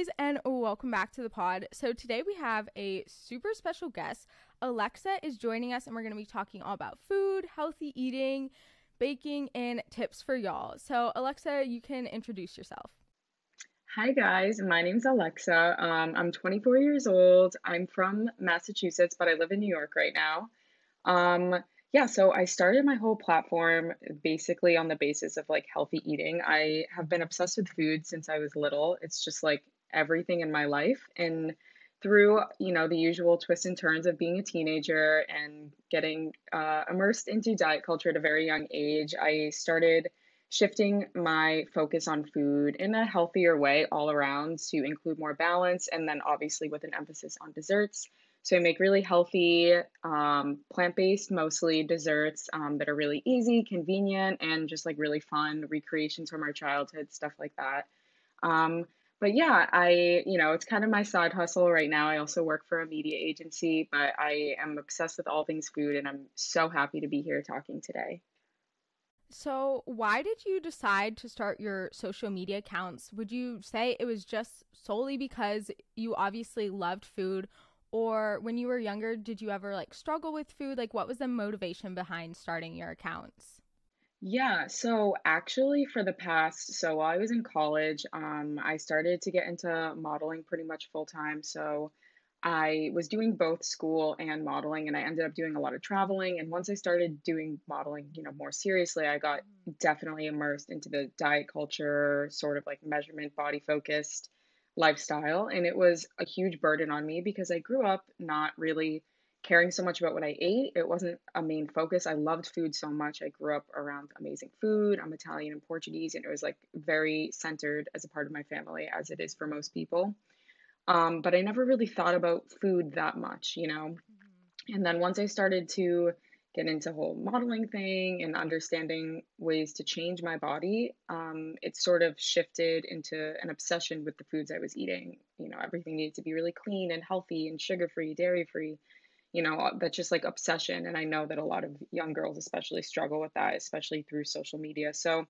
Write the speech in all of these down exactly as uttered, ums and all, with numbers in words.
guys, and welcome back to the pod. So today we have a super special guest. Alexa is joining us, and we're going to be talking all about food, healthy eating, baking, and tips for y'all. So Alexa, you can introduce yourself. Hi guys, my name's Alexa. Um, I'm twenty-four years old. I'm from Massachusetts, but I live in New York right now. Um, yeah, so I started my whole platform basically on the basis of like healthy eating. I have been obsessed with food since I was little. It's just like everything in my life. And through, you know, the usual twists and turns of being a teenager and getting uh, immersed into diet culture at a very young age, I started shifting my focus on food in a healthier way all around to include more balance, and then obviously with an emphasis on desserts. So I make really healthy, um, plant-based mostly desserts um, that are really easy, convenient, and just like really fun recreations from our childhood, stuff like that. Um, but yeah, I, you know, it's kind of my side hustle right now. I also work for a media agency, but I am obsessed with all things food, and I'm so happy to be here talking today. So why did you decide to start your social media accounts? Would you say it was just solely because you obviously loved food, or when you were younger, did you ever like struggle with food? Like, what was the motivation behind starting your accounts? Yeah, so actually for the past, so while I was in college, um, I started to get into modeling pretty much full time. So I was doing both school and modeling, and I ended up doing a lot of traveling. And once I started doing modeling, you know, more seriously, I got definitely immersed into the diet culture, sort of like measurement, body focused lifestyle. And it was a huge burden on me because I grew up not really caring so much about what I ate. It wasn't a main focus. I loved food so much. I grew up around amazing food. I'm Italian and Portuguese, and it was like very centered as a part of my family, as it is for most people. Um, but I never really thought about food that much, you know? Mm-hmm. And then once I started to get into whole modeling thing and understanding ways to change my body, um, it sort of shifted into an obsession with the foods I was eating. You know, everything needed to be really clean and healthy and sugar-free, dairy-free, you know, that's just like obsession. And I know that a lot of young girls especially struggle with that, especially through social media. So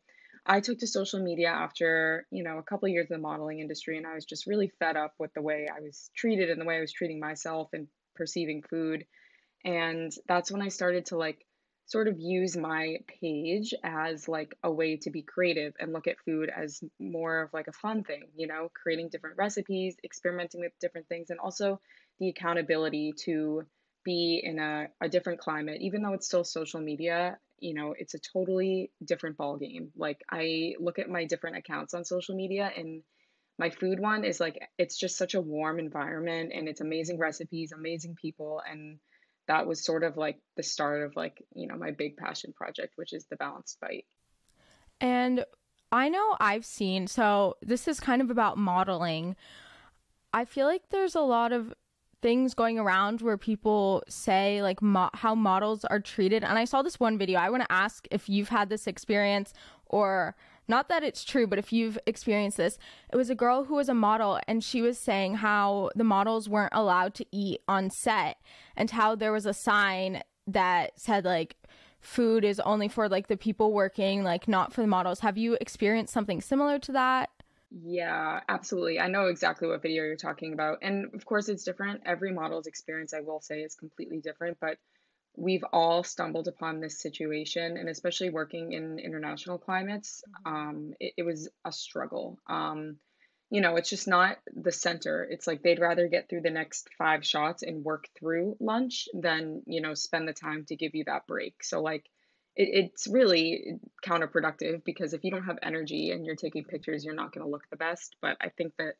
I took to social media after, you know, a couple of years in the modeling industry, and I was just really fed up with the way I was treated and the way I was treating myself and perceiving food. And that's when I started to like sort of use my page as like a way to be creative and look at food as more of like a fun thing, you know, creating different recipes, experimenting with different things, and also the accountability to be in a, a different climate. Even though it's still social media, you know, it's a totally different ball game. Like I look at my different accounts on social media, and my food one is like, it's just such a warm environment, and it's amazing recipes, amazing people. And that was sort of like the start of like, you know, my big passion project, which is the Balanced Bite. And I know I've seen, so this is kind of about modeling. I feel like there's a lot of things going around where people say like mo- how models are treated. And I saw this one video. I want to ask if you've had this experience, or not that it's true, but if you've experienced this. It was a girl who was a model, and she was saying how the models weren't allowed to eat on set, and how there was a sign that said like food is only for like the people working, like not for the models. Have you experienced something similar to that? Yeah, absolutely. I know exactly what video you're talking about. And of course, it's different. Every model's experience, I will say, is completely different, but we've all stumbled upon this situation. And especially working in international climates, um, it, it was a struggle. Um, you know, it's just not the center. It's like they'd rather get through the next five shots and work through lunch than, you know, spend the time to give you that break. So like, it's really counterproductive, because if you don't have energy and you're taking pictures, you're not going to look the best. But I think that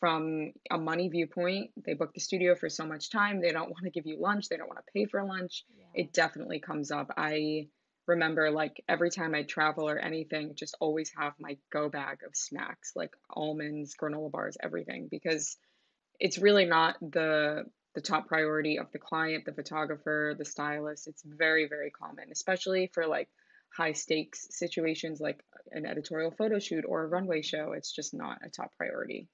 from a money viewpoint, they book the studio for so much time. They don't want to give you lunch. They don't want to pay for lunch. Yeah. It definitely comes up. I remember like every time I travel or anything, just always have my go bag of snacks, like almonds, granola bars, everything, because it's really not the the top priority of the client, the photographer, the stylist. It's very, very common, especially for like high stakes situations like an editorial photo shoot or a runway show. It's just not a top priority.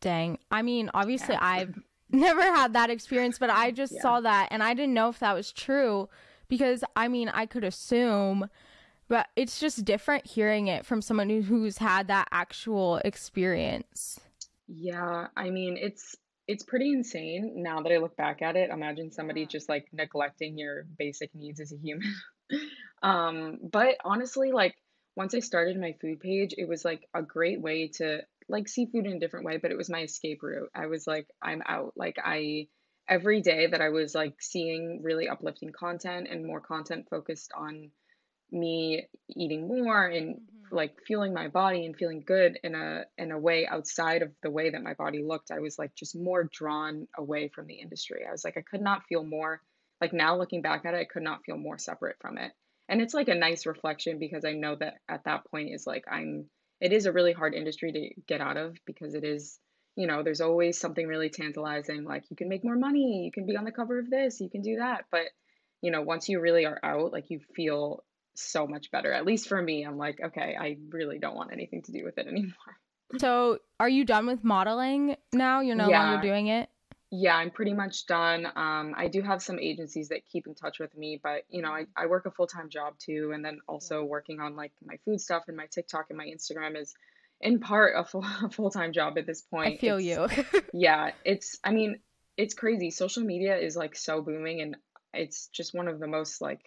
Dang. I mean, obviously yeah. I've never had that experience, but I just yeah. saw that, and I didn't know if that was true, because I mean, I could assume, but it's just different hearing it from someone who's had that actual experience. Yeah, I mean, it's it's pretty insane now that I look back at it. Imagine somebody Yeah. just like neglecting your basic needs as a human. Um, but honestly, like once I started my food page, it was like a great way to like see food in a different way, but it was my escape route. I was like, I'm out. Like I every day that I was like seeing really uplifting content and more content focused on me eating more and Mm-hmm. like fueling my body and feeling good in a in a way outside of the way that my body looked. I was like just more drawn away from the industry. I was like I could not feel more like now looking back at it, I could not feel more separate from it. And it's like a nice reflection because I know that at that point is like I'm it is a really hard industry to get out of because it is, you know, there's always something really tantalizing like you can make more money, you can be on the cover of this, you can do that, but you know, once you really are out, like you feel so much better. At least for me, I'm like, okay, I really don't want anything to do with it anymore. So are you done with modeling now? You're no longer Yeah. doing it? Yeah, I'm pretty much done. Um, I do have some agencies that keep in touch with me, but you know, I, I work a full-time job too. And then Yeah. also working on like my food stuff and my TikTok and my Instagram is in part a full, a full-time job at this I point. feel It's, you. yeah, it's, I mean, it's crazy. Social media is like so booming and it's just one of the most like,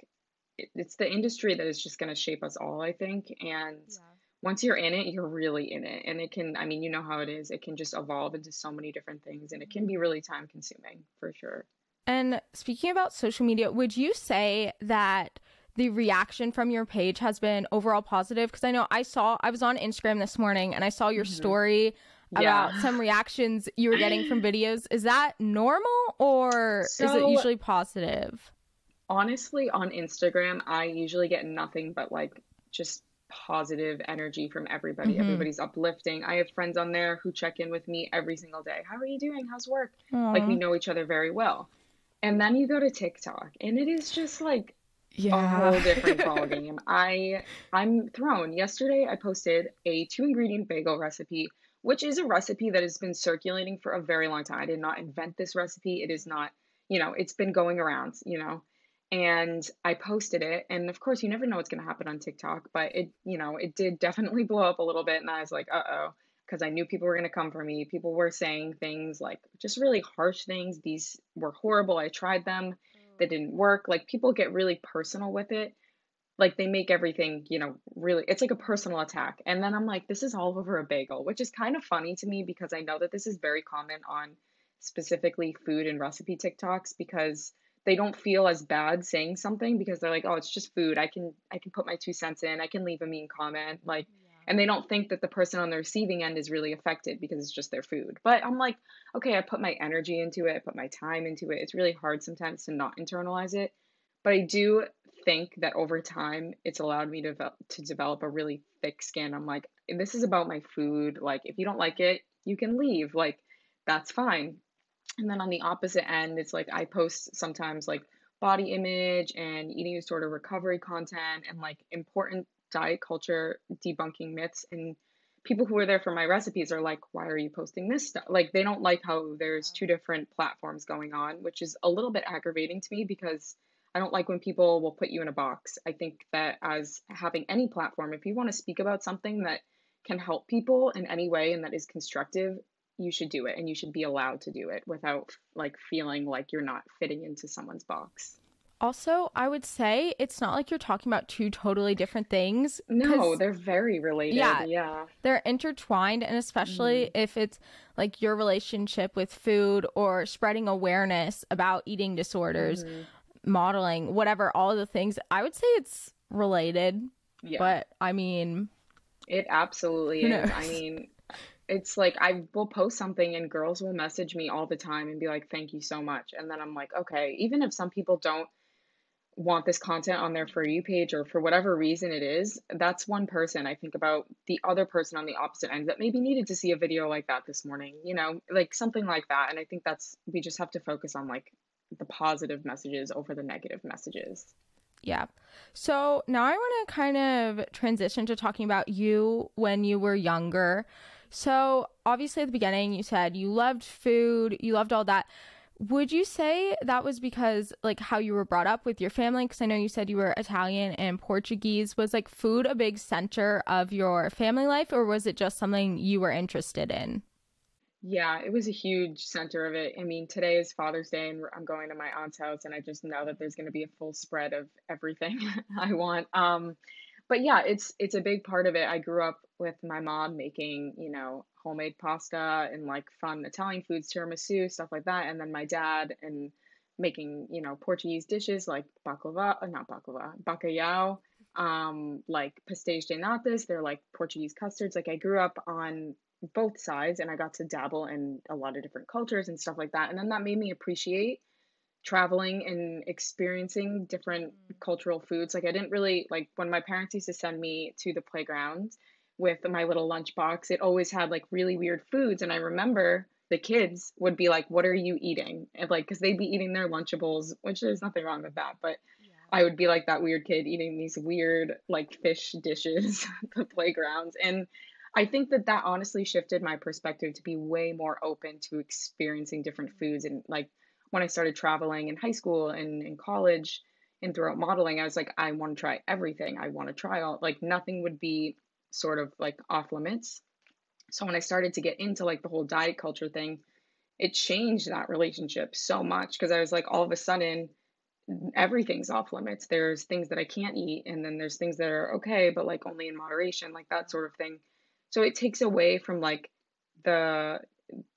it- it's the industry that is just going to shape us all, I think. And Yeah. once you're in it, you're really in it. And it can, I mean, you know how it is. It can just evolve into so many different things and it can be really time consuming for sure. And speaking about social media, would you say that the reaction from your page has been overall positive? Because I know I saw, I was on Instagram this morning and I saw your Mhm. story about Yeah. some reactions you were getting from videos. Is that normal or is it So usually positive? honestly, on Instagram, I usually get nothing but like just positive energy from everybody. Mm-hmm. Everybody's uplifting. I have friends on there who check in with me every single day. How are you doing? How's work? Like we Aw. know each other very well. And then you go to TikTok and it is just like a Yeah. whole different ball game. I I'm thrown. Yesterday I posted a two ingredient bagel recipe, which is a recipe that has been circulating for a very long time. I did not invent this recipe. It is not, you know, it's been going around, you know. And I posted it and of course you never know what's going to happen on TikTok, but it, you know, it did definitely blow up a little bit and I was like, "Uh-oh," because I knew people were going to come for me. People were saying things like just really harsh things. These were horrible. I tried them. They Mm. didn't work. Like people get really personal with it. Like they make everything, you know, really, it's like a personal attack. And then I'm like, this is all over a bagel, which is kind of funny to me because I know that this is very common on specifically food and recipe TikToks because they don't feel as bad saying something because they're like, oh, it's just food. I can I can put my two cents in. I can leave a mean comment. Like, Yeah. and they don't think that the person on the receiving end is really affected because it's just their food. But I'm like, okay, I put my energy into it. I put my time into it. It's really hard sometimes to not internalize it, but I do think that over time it's allowed me to develop, to develop a really thick skin. I'm like, this is about my food. Like, if you don't like it, you can leave. Like, that's fine. And then on the opposite end, it's like I post sometimes like body image and eating disorder recovery content and like important diet culture debunking myths. And people who are there for my recipes are like, why are you posting this stuff? Like, they don't like how there's two different platforms going on, which is a little bit aggravating to me because I don't like when people will put you in a box. I think that as having any platform, if you want to speak about something that can help people in any way and that is constructive, you should do it and you should be allowed to do it without like feeling like you're not fitting into someone's box. Also, I would say it's not like you're talking about two totally different things No, because, they're very related. yeah, Yeah. they're intertwined. And especially Mm. if it's like your relationship with food or spreading awareness about eating disorders, hmm modeling, whatever, all of the things, I would say it's related. Yeah. But I mean, It absolutely who is. I knows? mean, it's like I will post something and girls will message me all the time and be like, thank you so much. And then I'm like, okay, even if some people don't want this content on their For You page or for whatever reason it is, that's one person. I think about the other person on the opposite end that maybe needed to see a video like that this morning, you know, like something like that. And I think that's, we just have to focus on like the positive messages over the negative messages. Yeah. So now I want to kind of transition to talking about you when you were younger. So obviously at the beginning you said you loved food, you loved all that. Would you say that was because like how you were brought up with your family? Because I know you said you were Italian and Portuguese. Was like food a big center of your family life, or was it just something you were interested in? Yeah, it was a huge center of it. I mean, today is Father's Day, and we're- I'm going to my aunt's house, and I just know that there's going to be a full spread of everything I want. Um, but yeah, it's it's a big part of it. I grew up with my mom making, you know, homemade pasta and like fun Italian foods, tiramisu, stuff like that, and then my dad and making, you know, Portuguese dishes like baklava, uh, not baklava, bacalhau, um, like pastéis de natas. They're like Portuguese custards. Like I grew up on both sides, and I got to dabble in a lot of different cultures and stuff like that. And then that made me appreciate traveling and experiencing different Mm. cultural foods. Like I didn't really like when my parents used to send me to the playground with my little lunchbox, it always had like really weird foods. And I remember the kids would be like, "What are you eating?" And like, because they'd be eating their Lunchables, which there's nothing wrong with that. But Yeah. I would be like that weird kid eating these weird like fish dishes at the playgrounds. And I think that that honestly shifted my perspective to be way more open to experiencing different Mm. foods. And like when I started traveling in high school and in college and throughout modeling, I was like, I want to try everything. I want to try all, like, nothing would be sort of like off limits. So when I started to get into like the whole diet culture thing, it changed that relationship so much because I was like, all of a sudden, everything's off limits. There's things that I can't eat, and then there's things that are okay, but like only in moderation, like that sort of thing. So it takes away from like the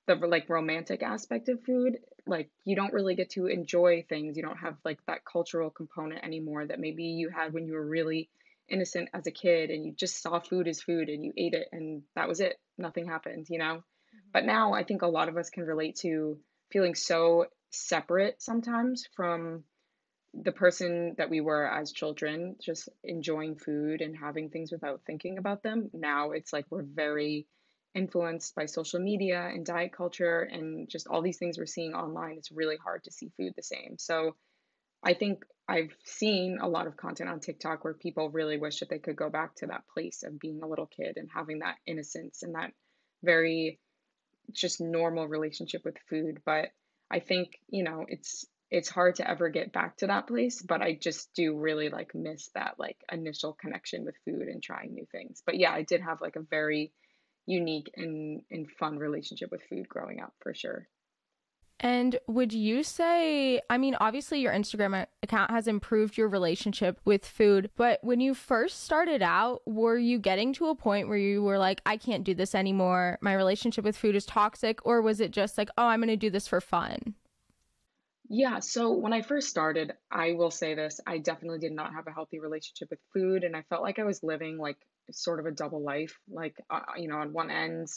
the like romantic aspect of food. Like you don't really get to enjoy things. You don't have like that cultural component anymore that maybe you had when you were really innocent as a kid, and you just saw food as food and you ate it and that was it. Nothing happened, you know? But Mhm. now I think a lot of us can relate to feeling so separate sometimes from the person that we were as children, just enjoying food and having things without thinking about them. Now it's like we're very influenced by social media and diet culture and just all these things we're seeing online. It's really hard to see food the same. So I think I've seen a lot of content on TikTok where people really wish that they could go back to that place of being a little kid and having that innocence and that very just normal relationship with food. But I think, you know, it's it's hard to ever get back to that place, but I just do really like miss that like initial connection with food and trying new things. But yeah, I did have like a very unique and and fun relationship with food growing up for sure. And would you say, I mean, obviously your Instagram account has improved your relationship with food, but when you first started out, were you getting to a point where you were like, I can't do this anymore, my relationship with food is toxic, or was it just like, oh, I'm going to do this for fun? Yeah, so when I first started, I will say this, I definitely did not have a healthy relationship with food, and I felt like I was living like sort of a double life, like uh, you know, on one end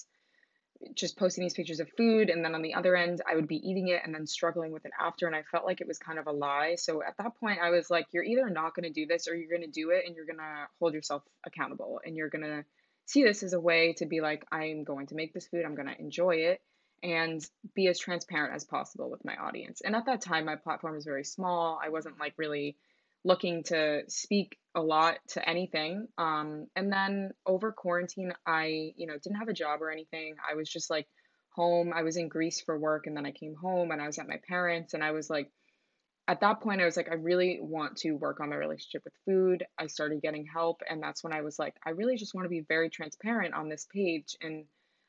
just posting these pictures of food, and then on the other end I would be eating it and then struggling with it after, and I felt like it was kind of a lie. So at that point I was like, you're either not going to do this or you're going to do it and you're going to hold yourself accountable and you're going to see this as a way to be like, I'm going to make this food, I'm going to enjoy it and be as transparent as possible with my audience. And at that time my platform was very small. I wasn't like really looking to speak a lot to anything. Um, and then over quarantine, I, you know, didn't have a job or anything. I was just like home. I was in Greece for work, and then I came home and I was at my parents, and I was like, at that point, I was like, I really want to work on my relationship with food. I started getting help. And that's when I was like, I really just want to be very transparent on this page. And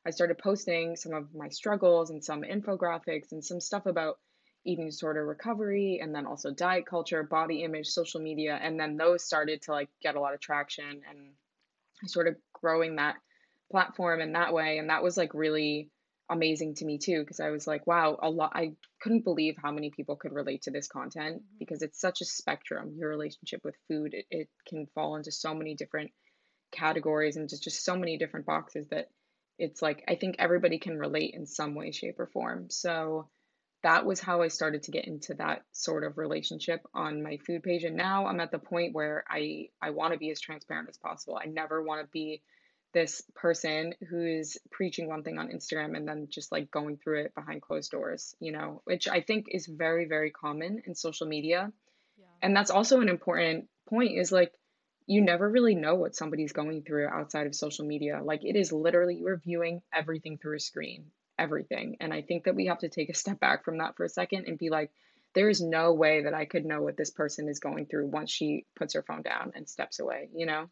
I started posting some of my struggles and some infographics and some stuff about eating disorder recovery, and then also diet culture, body image, social media. And then those started to like get a lot of traction, and I started growing that platform in that way. And that was like really amazing to me too, because I was like, wow, a lot, I couldn't believe how many people could relate to this content Mhm. because it's such a spectrum. Your relationship with food, it, it can fall into so many different categories and just, just so many different boxes that it's like, I think everybody can relate in some way, shape, or form. So that was how I started to get into that sort of relationship on my food page. And now I'm at the point where I, I want to be as transparent as possible. I never want to be this person who is preaching one thing on Instagram and then just like going through it behind closed doors, you know, which I think is very, very common in social media. Yeah. And that's also an important point is like, you never really know what somebody's going through outside of social media. Like it is literally, you're viewing everything through a screen. Everything. And I think that we have to take a step back from that for a second and be like, there is no way that I could know what this person is going through once she puts her phone down and steps away, you know?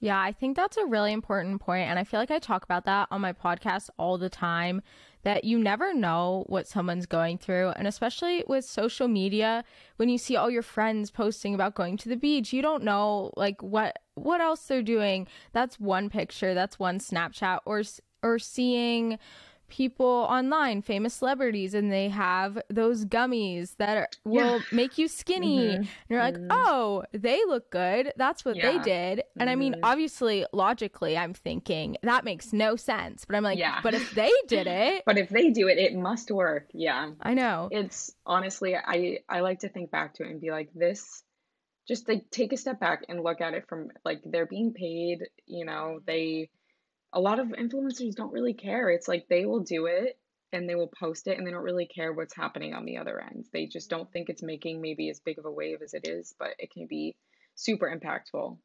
Yeah, I think that's a really important point, and I feel like I talk about that on my podcast all the time, that you never know what someone's going through. And especially with social media, when you see all your friends posting about going to the beach, you don't know like what what else they're doing. That's one picture, that's one Snapchat, or or seeing people online, famous celebrities, and they have those gummies that are, will yeah. make you skinny. Mm-hmm. And you're like, oh, they look good. That's what yeah. they did. And mm-hmm. I mean, obviously, logically, I'm thinking that makes no sense. But I'm like, yeah. but if they did it. But if they do it, it must work. Yeah. I know. It's honestly, I, I like to think back to it and be like, this, just like take a step back and look at it from like they're being paid, you know, they. A lot of influencers don't really care. It's like they will do it and they will post it and they don't really care what's happening on the other end. They just don't think it's making maybe as big of a wave as it is, but it can be super impactful.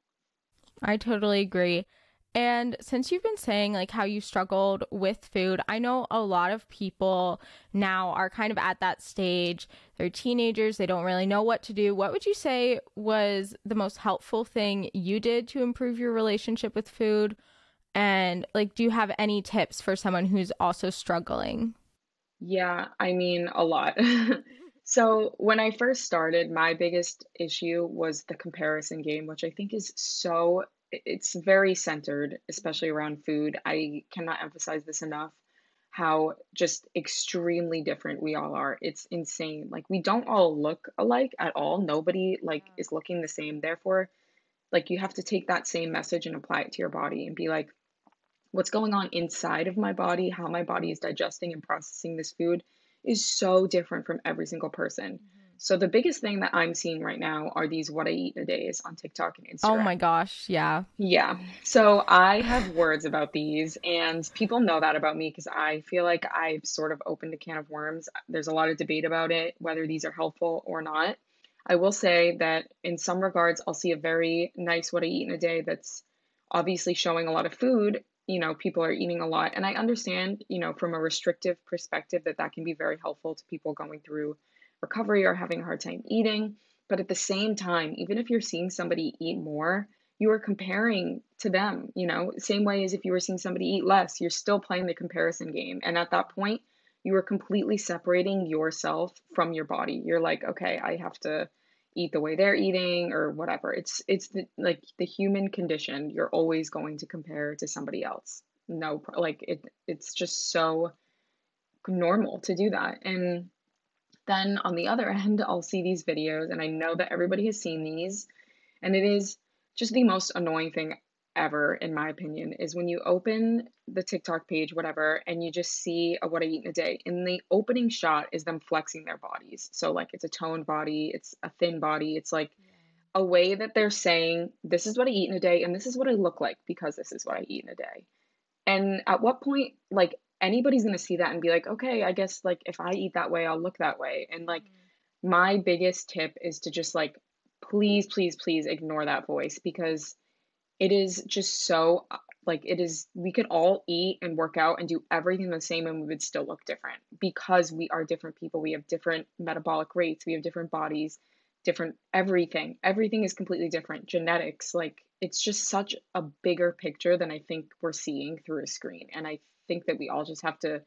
I totally agree. And since you've been saying like how you struggled with food, I know a lot of people now are kind of at that stage. They're teenagers. They don't really know what to do. What would you say was the most helpful thing you did to improve your relationship with food? And like, do you have any tips for someone who's also struggling? Yeah, I mean, a lot. So when I first started, my biggest issue was the comparison game, which I think is so, it's very centered, especially around food. I cannot emphasize this enough, how just extremely different we all are. It's insane. Like, we don't all look alike at all. Nobody like is looking the same. Therefore, like, you have to take that same message and apply it to your body and be like, what's going on inside of my body, how my body is digesting and processing this food is so different from every single person. Mm-hmm. So the biggest thing that I'm seeing right now are these what I eat a days on TikTok and Instagram. Oh my gosh, yeah. Yeah. So I have words about these, and people know that about me because I feel like I've sort of opened a can of worms. There's a lot of debate about it, whether these are helpful or not. I will say that in some regards, I'll see a very nice what I eat in a day that's obviously showing a lot of food. You know, people are eating a lot. And I understand, you know, from a restrictive perspective that that can be very helpful to people going through recovery or having a hard time eating. But at the same time, even if you're seeing somebody eat more, you are comparing to them, you know, same way as if you were seeing somebody eat less, you're still playing the comparison game. And at that point, you are completely separating yourself from your body. You're like, okay, I have to eat the way they're eating or whatever. It's it's the, like the human condition. You're always going to compare to somebody else. No, like it it's just so normal to do that. And then on the other end, I'll see these videos, and I know that everybody has seen these, and it is just the most annoying thing ever, in my opinion, is when you open the TikTok page, whatever, and you just see a what I eat in a day, and the opening shot is them flexing their bodies. So like, it's a toned body, it's a thin body, it's like yeah. a way that they're saying, this is what I eat in a day, and this is what I look like because this is what I eat in a day. And at what point, like, anybody's going to see that and be like, okay, I guess like if I eat that way, I'll look that way. And like, mm-hmm. my biggest tip is to just like, please, please, please ignore that voice, because it is just so, like, it is, we could all eat and work out and do everything the same, and we would still look different because we are different people. We have different metabolic rates. We have different bodies, different everything. Everything is completely different. Genetics, like, it's just such a bigger picture than I think we're seeing through a screen. And I think that we all just have to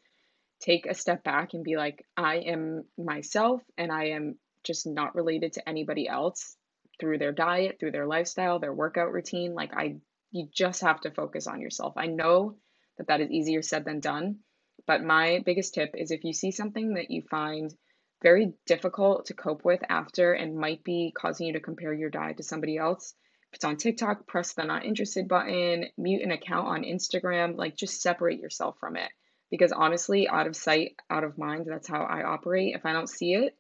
take a step back and be like, I am myself, and I am just not related to anybody else. Through their diet, through their lifestyle, their workout routine. Like, I, you just have to focus on yourself. I know that that is easier said than done, but my biggest tip is if you see something that you find very difficult to cope with after and might be causing you to compare your diet to somebody else, if it's on TikTok, press the not interested button, mute an account on Instagram, like, just separate yourself from it. Because honestly, out of sight, out of mind, that's how I operate. If I don't see it,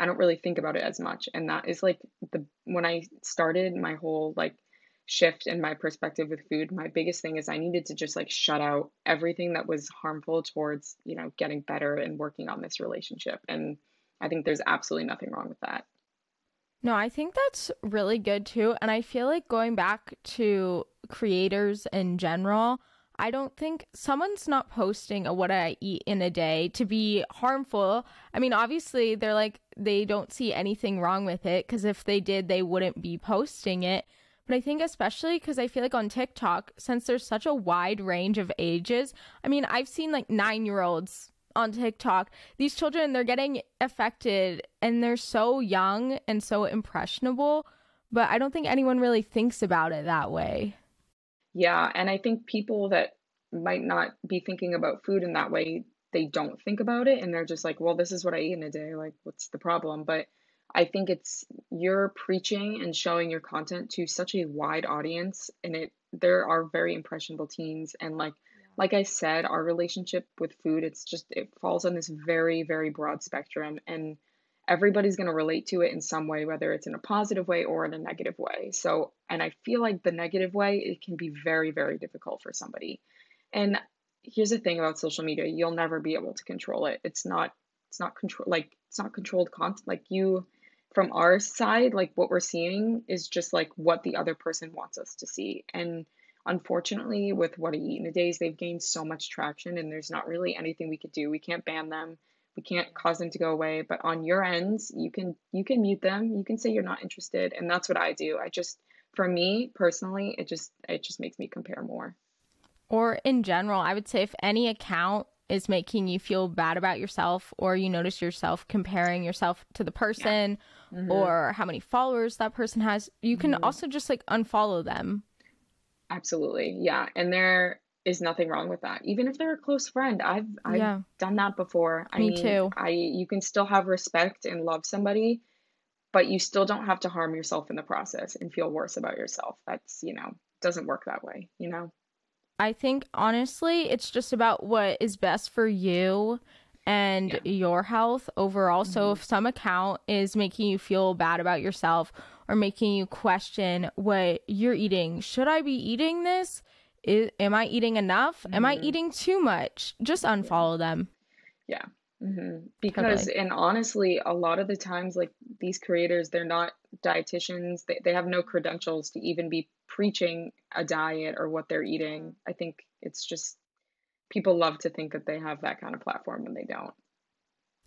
I don't really think about it as much. And that is like the, when I started my whole like shift in my perspective with food, my biggest thing is I needed to just like shut out everything that was harmful towards, you know, getting better and working on this relationship. And I think there's absolutely nothing wrong with that. No, I think that's really good too. And I feel like going back to creators in general, I don't think someone's not posting a what I eat in a day to be harmful. I mean, obviously, they're like, they don't see anything wrong with it, because if they did, they wouldn't be posting it. But I think especially because I feel like on TikTok, since there's such a wide range of ages, I mean, I've seen like nine-year-olds on TikTok. These children, they're getting affected and they're so young and so impressionable, but I don't think anyone really thinks about it that way. Yeah, and I think people that might not be thinking about food in that way, they don't think about it and they're just like, well, this is what I eat in a day. Like, what's the problem? But I think it's you're preaching and showing your content to such a wide audience, and it there are very impressionable teens. And like like I said, our relationship with food, it's just it falls on this very, very broad spectrum, and everybody's going to relate to it in some way, whether it's in a positive way or in a negative way. So, and I feel like the negative way, it can be very, very difficult for somebody. And here's the thing about social media, you'll never be able to control it. It's not, it's not control, like it's not controlled content. Like you, from our side, like what we're seeing is just like what the other person wants us to see. And unfortunately, with What I Eat in a Day, they've gained so much traction, and there's not really anything we could do. We can't ban them. We can't cause them to go away. But on your ends, you can you can mute them. You can say you're not interested. And that's what I do. I just, for me personally, it just it just makes me compare more. Or in general, I would say if any account is making you feel bad about yourself, or you notice yourself comparing yourself to the person, yeah. mm-hmm. or how many followers that person has, you can mm-hmm. also just like unfollow them. Absolutely. Yeah. And there is nothing wrong with that. Even if they're a close friend, I've I've yeah. done that before. I Me mean, too. I, you can still have respect and love somebody, but you still don't have to harm yourself in the process and feel worse about yourself. That's, you know, doesn't work that way, you know? I think honestly, it's just about what is best for you and yeah. your health overall. Mm-hmm. So if some account is making you feel bad about yourself, or making you question what you're eating. Should I be eating this? Is, am I eating enough? Mm-hmm. Am I eating too much? Just unfollow them. Yeah. Mm-hmm. Because, totally. And honestly, a lot of the times, like these creators, they're not dietitians. They, they have no credentials to even be preaching a diet or what they're eating. I think it's just people love to think that they have that kind of platform and they don't.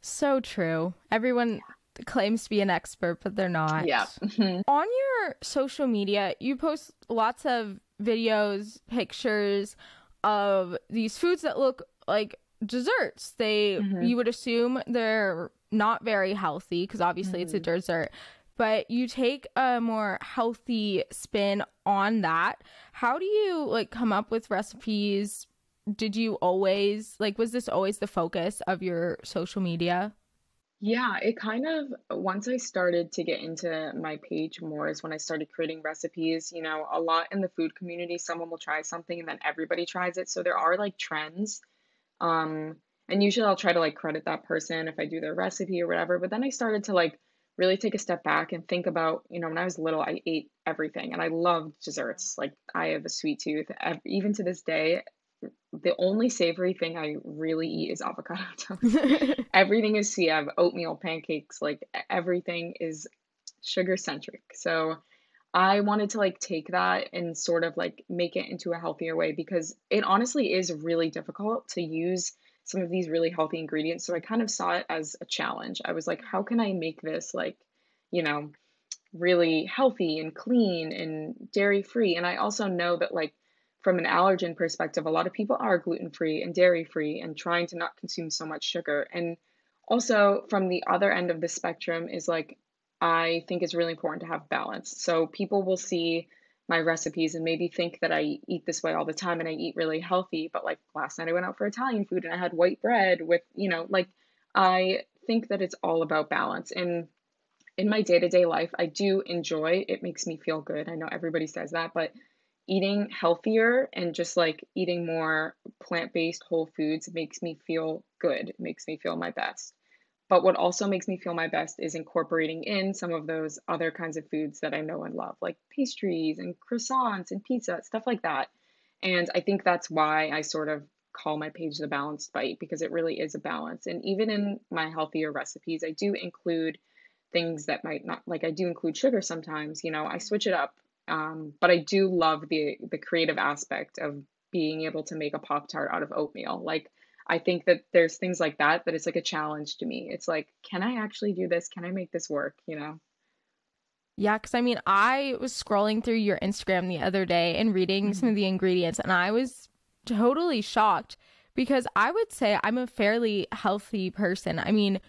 So true. Everyone... Yeah. claims to be an expert, but they're not. Yeah. Mm-hmm. On your social media, you post lots of videos, pictures of these foods that look like desserts. They, mm-hmm. you would assume they're not very healthy because obviously mm-hmm. it's a dessert, but you take a more healthy spin on that. How do you like come up with recipes? Did you always, like, was this always the focus of your social media? Yeah, it kind of, once I started to get into my page more is when I started creating recipes. You know, a lot in the food community, someone will try something and then everybody tries it. So there are like trends. Um, and usually I'll try to like credit that person if I do their recipe or whatever. But then I started to like really take a step back and think about, you know, when I was little, I ate everything and I loved desserts. Like I have a sweet tooth. Even to this day, the only savory thing I really eat is avocado toast. Everything is sweet. I have oatmeal, pancakes, like everything is sugar centric. So I wanted to like take that and sort of like make it into a healthier way, because it honestly is really difficult to use some of these really healthy ingredients. So I kind of saw it as a challenge. I was like, how can I make this like, you know, really healthy and clean and dairy free? And I also know that like, from an allergen perspective, a lot of people are gluten-free and dairy-free and trying to not consume so much sugar. And also from the other end of the spectrum is like, I think it's really important to have balance. So people will see my recipes and maybe think that I eat this way all the time and I eat really healthy. But like last night I went out for Italian food and I had white bread with, you know, like I think that it's all about balance. And in my day-to-day life, I do enjoy, it makes me feel good. I know everybody says that, but eating healthier and just like eating more plant-based whole foods makes me feel good. It makes me feel my best. But what also makes me feel my best is incorporating in some of those other kinds of foods that I know and love, like pastries and croissants and pizza, stuff like that. And I think that's why I sort of call my page The Balanced Bite, because it really is a balance. And even in my healthier recipes, I do include things that might not, like I do include sugar sometimes, you know, I switch it up. Um, but I do love the the creative aspect of being able to make a Pop-Tart out of oatmeal. Like, I think that there's things like that, that it's like a challenge to me. It's like, can I actually do this? Can I make this work? You know? Yeah, because I mean, I was scrolling through your Instagram the other day and reading mm-hmm. some of the ingredients, and I was totally shocked because I would say I'm a fairly healthy person. I mean,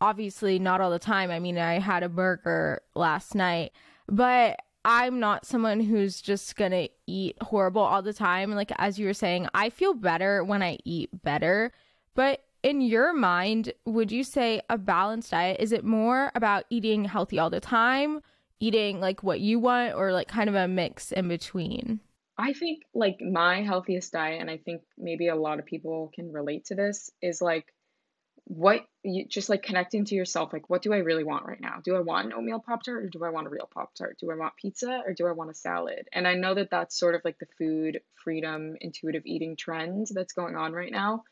obviously not all the time. I mean, I had a burger last night, but I'm not someone who's just gonna eat horrible all the time. Like, as you were saying, I feel better when I eat better. But in your mind, would you say a balanced diet, is it more about eating healthy all the time, eating like what you want, or like kind of a mix in between? I think like my healthiest diet, and I think maybe a lot of people can relate to this, is like what you just like connecting to yourself. Like, what do I really want right now? Do I want an oatmeal Pop-Tart, or do I want a real Pop-Tart? Do I want pizza, or do I want a salad? And I know that that's sort of like the food freedom, intuitive eating trend that's going on right now,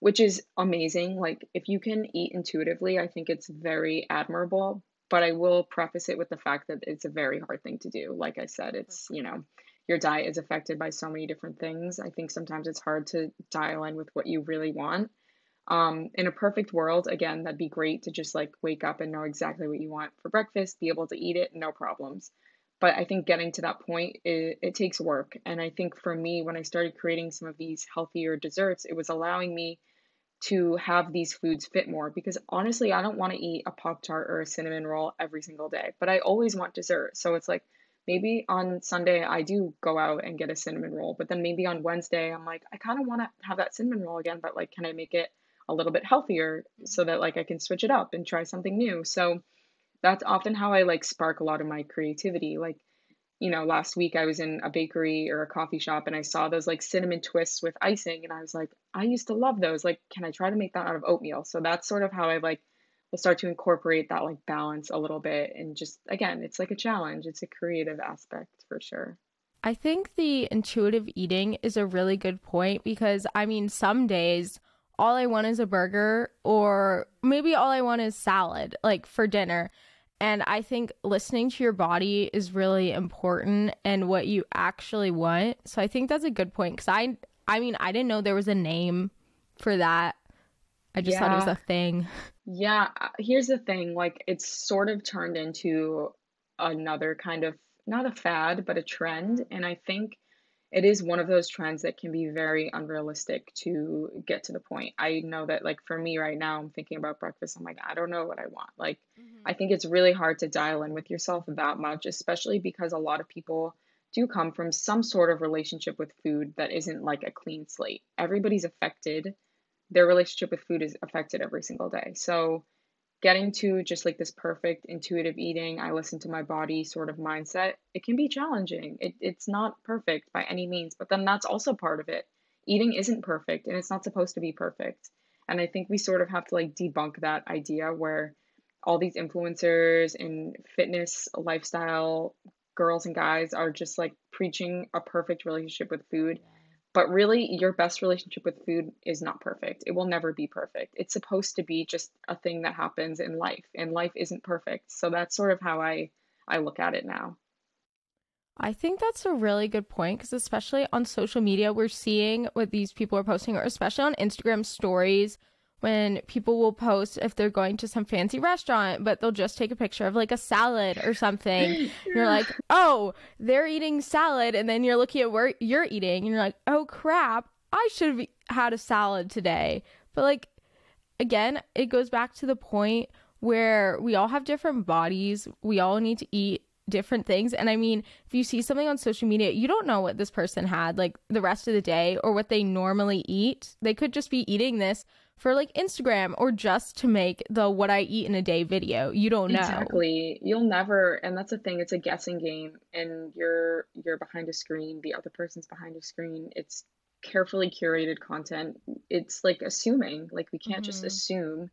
which is amazing. Like, if you can eat intuitively, I think it's very admirable, but I will preface it with the fact that it's a very hard thing to do. Like I said, it's, you know, your diet is affected by so many different things. I think sometimes it's hard to dial in with what you really want. Um, in a perfect world, again, that'd be great to just like wake up and know exactly what you want for breakfast, be able to eat it, no problems. But I think getting to that point, it, it takes work. And I think for me, when I started creating some of these healthier desserts, it was allowing me to have these foods fit more, because honestly, I don't want to eat a Pop-Tart or a cinnamon roll every single day, but I always want dessert. So it's like, maybe on Sunday I do go out and get a cinnamon roll, but then maybe on Wednesday, I'm like, I kind of want to have that cinnamon roll again, but like, can I make it a little bit healthier so that like I can switch it up and try something new? So that's often how I like spark a lot of my creativity. Like, you know, last week I was in a bakery or a coffee shop and I saw those like cinnamon twists with icing, and I was like, I used to love those. Like, can I try to make that out of oatmeal? So that's sort of how I like will start to incorporate that like balance a little bit. And just, again, it's like a challenge. It's a creative aspect for sure. I think the intuitive eating is a really good point, because I mean, some days all I want is a burger, or maybe all I want is salad, like for dinner. And I think listening to your body is really important and what you actually want. So I think that's a good point, because I, I mean, I didn't know there was a name for that. I just yeah. thought it was a thing. Yeah. Here's the thing. Like, it's sort of turned into another kind of, not a fad, but a trend. And I think it is one of those trends that can be very unrealistic to get to the point. I know that like for me right now, I'm thinking about breakfast. I'm like, I don't know what I want. Like, mm-hmm. I think it's really hard to dial in with yourself that much, especially because a lot of people do come from some sort of relationship with food that isn't like a clean slate. Everybody's affected. Their relationship with food is affected every single day. So getting to just like this perfect intuitive eating, I listen to my body sort of mindset, it can be challenging. It, it's not perfect by any means, but then that's also part of it. Eating isn't perfect, and it's not supposed to be perfect. And I think we sort of have to like debunk that idea where all these influencers and fitness lifestyle girls and guys are just like preaching a perfect relationship with food. But really, your best relationship with food is not perfect. It will never be perfect. It's supposed to be just a thing that happens in life, and life isn't perfect. So that's sort of how I, I look at it now. I think that's a really good point, because especially on social media, we're seeing what these people are posting, or especially on Instagram stories, when people will post if they're going to some fancy restaurant, but they'll just take a picture of like a salad or something. And you're like, oh, they're eating salad. And then you're looking at where you're eating and you're like, oh crap, I should have had a salad today. But like, again, it goes back to the point where we all have different bodies. We all need to eat different things. And I mean, if you see something on social media, you don't know what this person had like the rest of the day, or what they normally eat. They could just be eating this for like Instagram, or just to make the what I eat in a day video. You don't know. Exactly. You'll never, and that's the thing, it's a guessing game, and you're you're behind a screen, the other person's behind a screen. It's carefully curated content. It's like assuming, like we can't mm-hmm. just assume.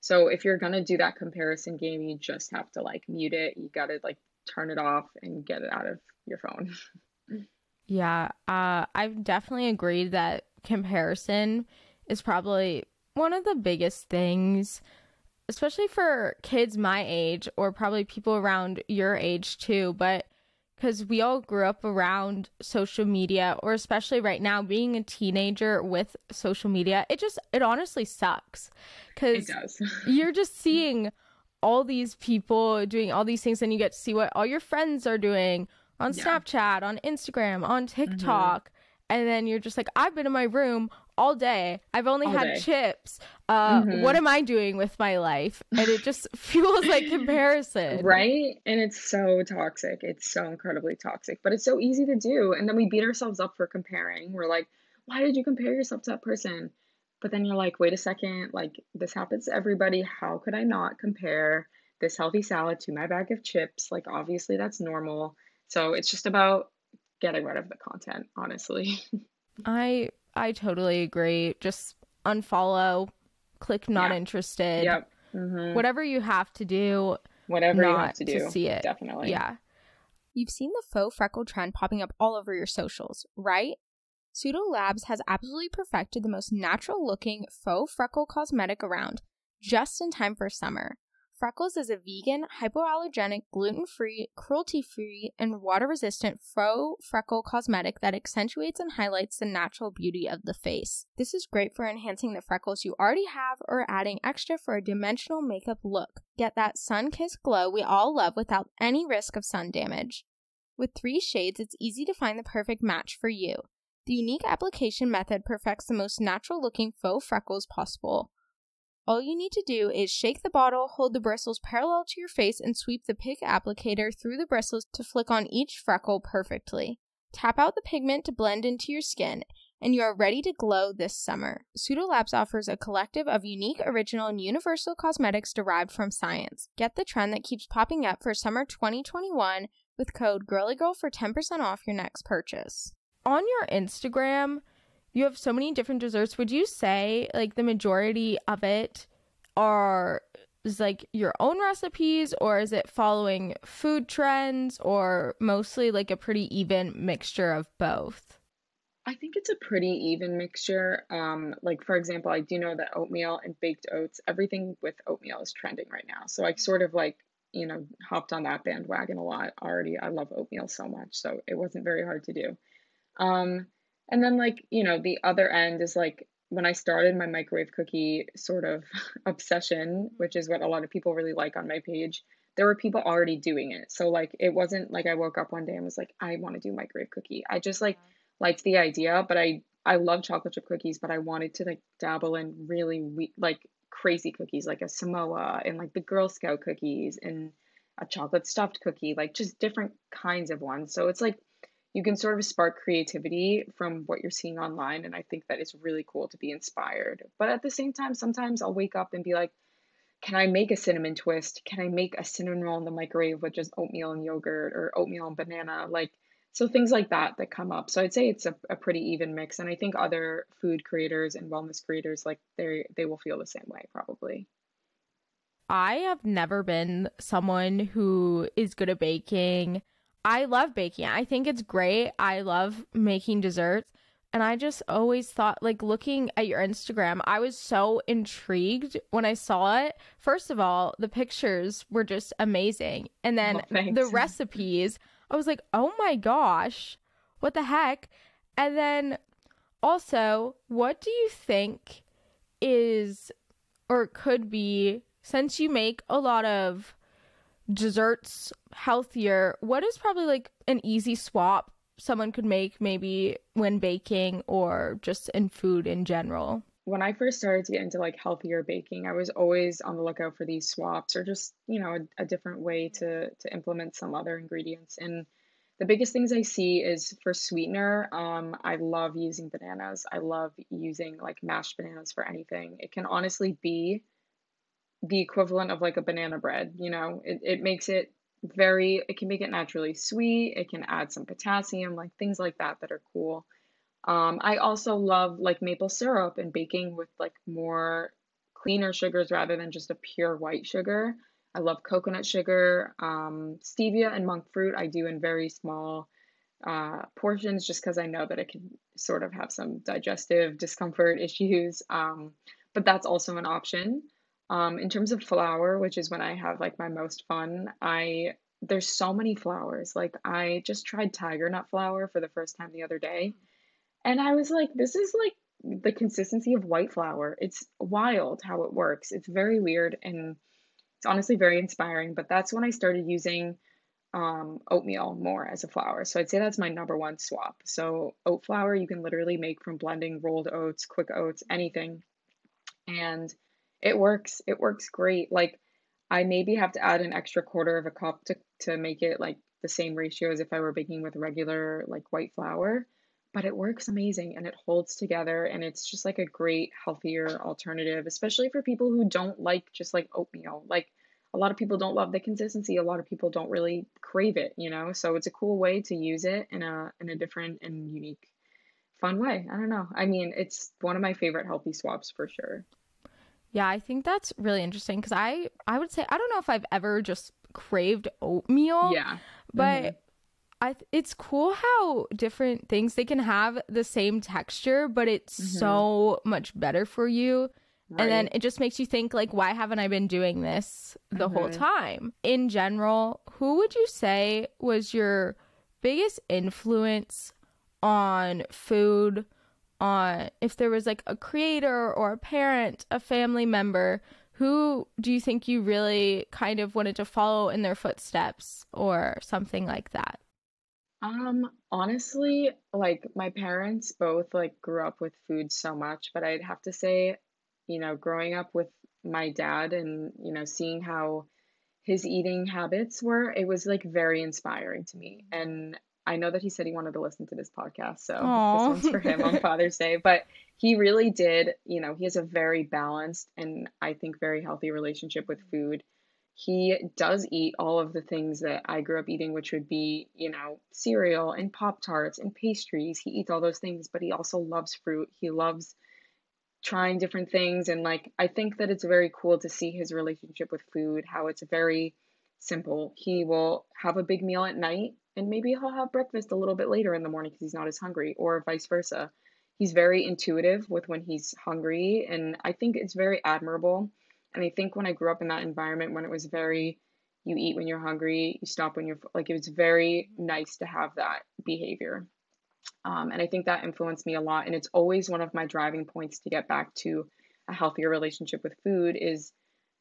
So if you're gonna do that comparison game, you just have to like mute it. You gotta like turn it off and get it out of your phone. Yeah, uh, I've definitely agreed that comparison is probably one of the biggest things, especially for kids my age, or probably people around your age too, but because we all grew up around social media, or especially right now being a teenager with social media, it just, it honestly sucks, because you're just seeing all these people doing all these things, and you get to see what all your friends are doing on yeah. Snapchat, on Instagram, on TikTok. Mm-hmm. And then you're just like, I've been in my room all day. I've only all had day. chips. Uh, mm-hmm. What am I doing with my life? And it just feels like comparison. Right? And it's so toxic. It's so incredibly toxic. But it's so easy to do. And then we beat ourselves up for comparing. We're like, why did you compare yourself to that person? But then you're like, wait a second. Like, this happens to everybody. How could I not compare this healthy salad to my bag of chips? Like, obviously, that's normal. So it's just about getting rid of the content, honestly. I I totally agree. Just unfollow, click not yeah. interested. Yep. Mm-hmm. Whatever you have to do. Whatever not you have to do to see it. Definitely. Yeah. You've seen the faux freckle trend popping up all over your socials, right? Pseudolabs has absolutely perfected the most natural looking faux freckle cosmetic around, just in time for summer. Freckles is a vegan, hypoallergenic, gluten-free, cruelty-free, and water-resistant faux freckle cosmetic that accentuates and highlights the natural beauty of the face. This is great for enhancing the freckles you already have or adding extra for a dimensional makeup look. Get that sun-kissed glow we all love without any risk of sun damage. With three shades, it's easy to find the perfect match for you. The unique application method perfects the most natural-looking faux freckles possible. All you need to do is shake the bottle, hold the bristles parallel to your face, and sweep the pig applicator through the bristles to flick on each freckle perfectly. Tap out the pigment to blend into your skin, and you are ready to glow this summer. Pseudolabs offers a collective of unique, original, and universal cosmetics derived from science. Get the trend that keeps popping up for summer twenty twenty-one with code GIRLYGIRL for ten percent off your next purchase. On your Instagram, you have so many different desserts. Would you say, like, the majority of it are, is, like, your own recipes, or is it following food trends, or mostly, like, a pretty even mixture of both? I think it's a pretty even mixture. Um, like, for example, I do know that oatmeal and baked oats, everything with oatmeal is trending right now. So I sort of, like, you know, hopped on that bandwagon a lot already. I love oatmeal so much, so it wasn't very hard to do. Um... And then, like, you know, the other end is, like, when I started my microwave cookie sort of obsession, which is what a lot of people really like on my page, there were people already doing it. So, like, it wasn't like I woke up one day and was like, I want to do microwave cookie. I just, like, liked the idea, but I, I love chocolate chip cookies, but I wanted to, like, dabble in really, we- like, crazy cookies, like a Samoa and, like, the Girl Scout cookies and a chocolate stuffed cookie, like, just different kinds of ones. So it's, like, you can sort of spark creativity from what you're seeing online. And I think that it's really cool to be inspired. But at the same time, sometimes I'll wake up and be like, can I make a cinnamon twist? Can I make a cinnamon roll in the microwave with just oatmeal and yogurt or oatmeal and banana? Like, so things like that that come up. So I'd say it's a, a pretty even mix. And I think other food creators and wellness creators, like, they they will feel the same way probably. I have never been someone who is good at baking. I love baking. I think it's great. I love making desserts. And I just always thought, like, looking at your Instagram, I was so intrigued when I saw it. First of all, the pictures were just amazing. And then oh, the recipes, I was like, oh my gosh, what the heck? And then also, what do you think is or could be, since you make a lot of desserts healthier, what is probably, like, an easy swap someone could make maybe when baking or just in food in general? When I first started to get into, like, healthier baking, I was always on the lookout for these swaps or just, you know, a, a different way to to implement some other ingredients. And the biggest things I see is for sweetener, um, I love using bananas. I love using, like, mashed bananas for anything. It can honestly be the equivalent of, like, a banana bread, you know, it, it makes it very, it can make it naturally sweet. It can add some potassium, like, things like that, that are cool. Um, I also love, like, maple syrup and baking with, like, more cleaner sugars rather than just a pure white sugar. I love coconut sugar, um, stevia and monk fruit. I do in very small uh, portions just because I know that it can sort of have some digestive discomfort issues. Um, but that's also an option. Um, in terms of flour, which is when I have, like, my most fun, I, there's so many flours. Like, I just tried tiger nut flour for the first time the other day. And I was like, this is, like, the consistency of white flour. It's wild how it works. It's very weird. And It's honestly very inspiring, but that's when I started using um, oatmeal more as a flour. So I'd say that's my number one swap. So oat flour you can literally make from blending rolled oats, quick oats, anything. And it works. It works great. Like I maybe have to add an extra quarter of a cup to, to make it like the same ratio as if I were baking with regular like white flour, but it works amazing and it holds together, and it's just like a great healthier alternative, especially for people who don't like just like oatmeal. Like a lot of people don't love the consistency. A lot of people don't really crave it, you know? So it's a cool way to use it in a, in a different and unique fun way. I don't know. I mean, it's one of my favorite healthy swaps for sure. Yeah, I think that's really interesting because I, I would say, I don't know if I've ever just craved oatmeal. Yeah. But mm-hmm. I it's cool how different things, they can have the same texture, but it's mm-hmm. so much better for you. Right. And then it just makes you think, like, why haven't I been doing this the mm-hmm. whole time? In general, who would you say was your biggest influence on food, on if there was like a creator or a parent, a family member, who do you think you really kind of wanted to follow in their footsteps or something like that? Um, honestly, like my parents both like grew up with food so much, but I'd have to say, you know, growing up with my dad and, you know, seeing how his eating habits were, it was like very inspiring to me. And I know that he said he wanted to listen to this podcast, so Aww. This one's for him on Father's Day, but he really did, you know, he has a very balanced and I think very healthy relationship with food. He does eat all of the things that I grew up eating, which would be, you know, cereal and Pop-Tarts and pastries. He eats all those things, but he also loves fruit. He loves trying different things. And like, I think that it's very cool to see his relationship with food, how it's very simple. He will have a big meal at night and maybe he'll have breakfast a little bit later in the morning because he's not as hungry, or vice versa. He's very intuitive with when he's hungry. And I think it's very admirable. And I think when I grew up in that environment, when it was very, you eat when you're hungry, you stop when you're, like, it was very nice to have that behavior. Um, and I think that influenced me a lot. And it's always one of my driving points to get back to a healthier relationship with food is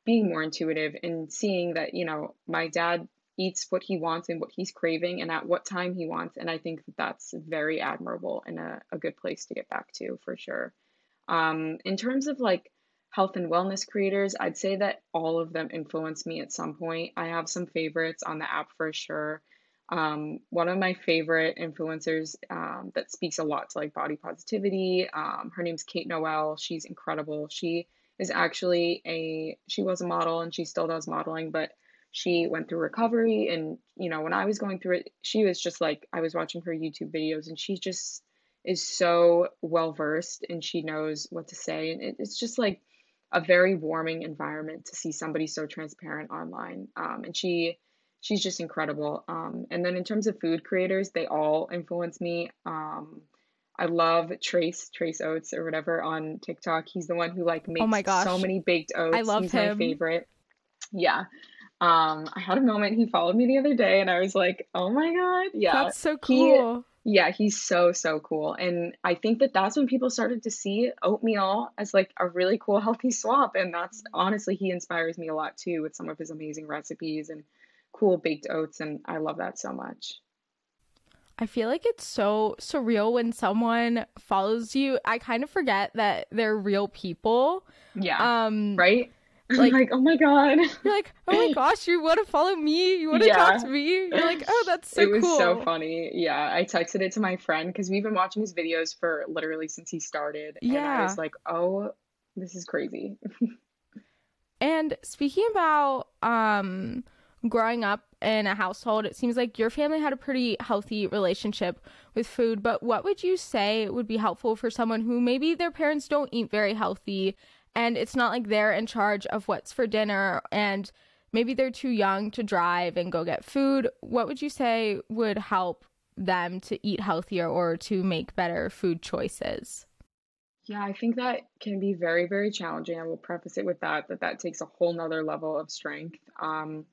being more intuitive and seeing that, you know, my dad eats what he wants and what he's craving and at what time he wants. And I think that that's very admirable and a, a good place to get back to for sure. Um, in terms of like, health and wellness creators, I'd say that all of them influenced me at some point. I have some favorites on the app for sure. Um, one of my favorite influencers um, that speaks a lot to like body positivity, um, her name's Kate Noel. She's incredible. She is actually a, she was a model and she still does modeling, but she went through recovery. And, you know, when I was going through it, she was just like, I was watching her YouTube videos and she just is so well-versed and she knows what to say. And it, it's just like, a very warming environment to see somebody so transparent online. Um, and she, she's just incredible. Um, and then in terms of food creators, they all influence me. Um, I love Trace, Trace Oats or whatever on TikTok. He's the one who like makes oh my gosh. so many baked oats. I love He's him. my favorite. Yeah. Um, I had a moment, he followed me the other day and I was like, oh my God. Yeah. That's so cool. He, Yeah, he's so, so cool. And I think that that's when people started to see oatmeal as like a really cool, healthy swap. And that's honestly, he inspires me a lot too with some of his amazing recipes and cool baked oats. And I love that so much. I feel like it's so surreal when someone follows you. I kind of forget that they're real people. Yeah. Um, right? Like, like, oh my God. You're like, oh my gosh, you want to follow me? You want to yeah. talk to me? You're like, oh, that's so cool. It was cool. so funny. Yeah, I texted it to my friend because we've been watching his videos for literally since he started. Yeah. And I was like, oh, this is crazy. And speaking about um, growing up in a household, it seems like your family had a pretty healthy relationship with food. But what would you say would be helpful for someone who maybe their parents don't eat very healthy? And it's not like they're in charge of what's for dinner and maybe they're too young to drive and go get food. What would you say would help them to eat healthier or to make better food choices? Yeah, I think that can be very, very challenging. I will preface it with that, that that takes a whole nother level of strength. Um,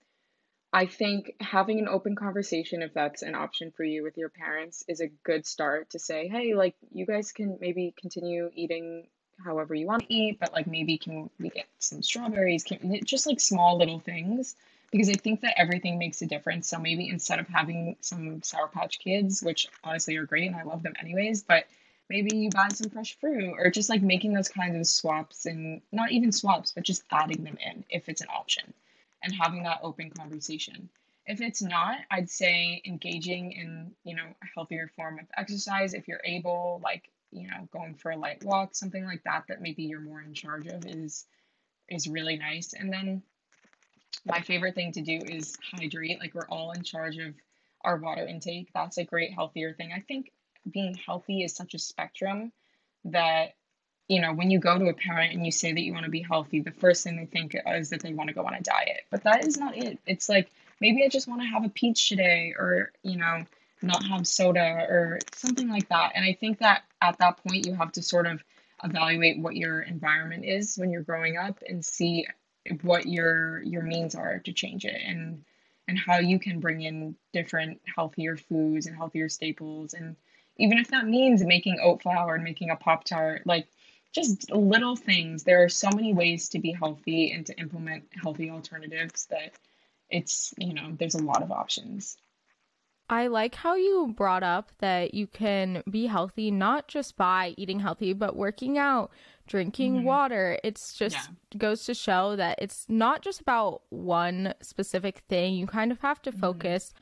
I think having an open conversation, if that's an option for you with your parents, is a good start to say, hey, like you guys can maybe continue eating however you want to eat, but like maybe can we get some strawberries, can, just like small little things, because I think that everything makes a difference. So maybe instead of having some Sour Patch Kids, which honestly are great and I love them anyways, but maybe you buy some fresh fruit, or just like making those kinds of swaps, and not even swaps, but just adding them in if it's an option, and having that open conversation. If it's not, I'd say engaging in, you know, a healthier form of exercise if you're able, like, you know, going for a light walk, something like that, that maybe you're more in charge of is, is really nice. And then my favorite thing to do is hydrate. Like, we're all in charge of our water intake. That's a great healthier thing. I think being healthy is such a spectrum that, you know, when you go to a parent and you say that you want to be healthy, the first thing they think is that they want to go on a diet, but that is not it. It's like, maybe I just want to have a peach today, or, you know, not have soda or something like that. And I think that at that point, you have to sort of evaluate what your environment is when you're growing up and see what your, your means are to change it, and, and how you can bring in different healthier foods and healthier staples. And even if that means making oat flour and making a Pop-Tart, like just little things, there are so many ways to be healthy and to implement healthy alternatives that it's, you know, there's a lot of options. I like how you brought up that you can be healthy, not just by eating healthy, but working out, drinking mm-hmm. water. It's just yeah. goes to show that it's not just about one specific thing. You kind of have to mm-hmm. focus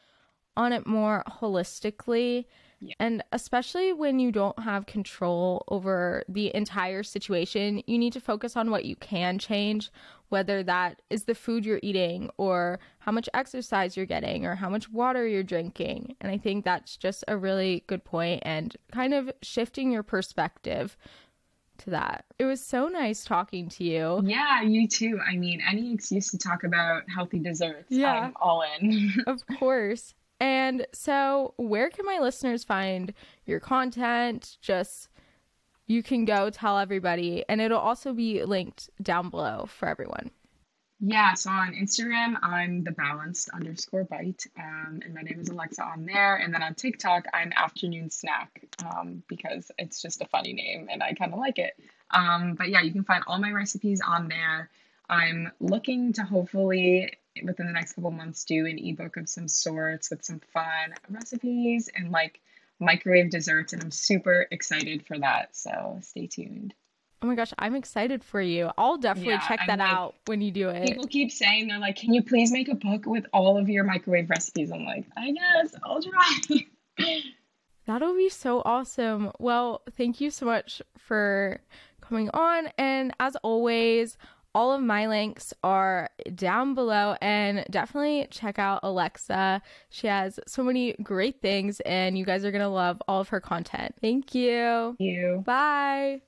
on it more holistically. Yeah. And especially when you don't have control over the entire situation, you need to focus on what you can change, whether that is the food you're eating, or how much exercise you're getting, or how much water you're drinking. And I think that's just a really good point, and kind of shifting your perspective to that. It was so nice talking to you. Yeah, you too. I mean, any excuse to talk about healthy desserts, yeah. I'm all in. Of course. And so where can my listeners find your content? Just, you can go tell everybody, and it'll also be linked down below for everyone. Yeah, so on Instagram, I'm the balanced underscore bite, um, and my name is Alexa on there. And then on TikTok, I'm afternoon snack, um, because it's just a funny name and I kind of like it. Um, but yeah, you can find all my recipes on there. I'm looking to hopefully within the next couple months do an ebook of some sorts with some fun recipes and like microwave desserts, and I'm super excited for that, so stay tuned. Oh my gosh, I'm excited for you. I'll definitely yeah, check that like, out when you do it. People keep saying, they're like, can you please make a book with all of your microwave recipes? I'm like, I guess I'll try. That'll be so awesome. Well, thank you so much for coming on, and as always, all of my links are down below, and definitely check out Alexa. She has so many great things, and you guys are going to love all of her content. Thank you. Thank you. Bye.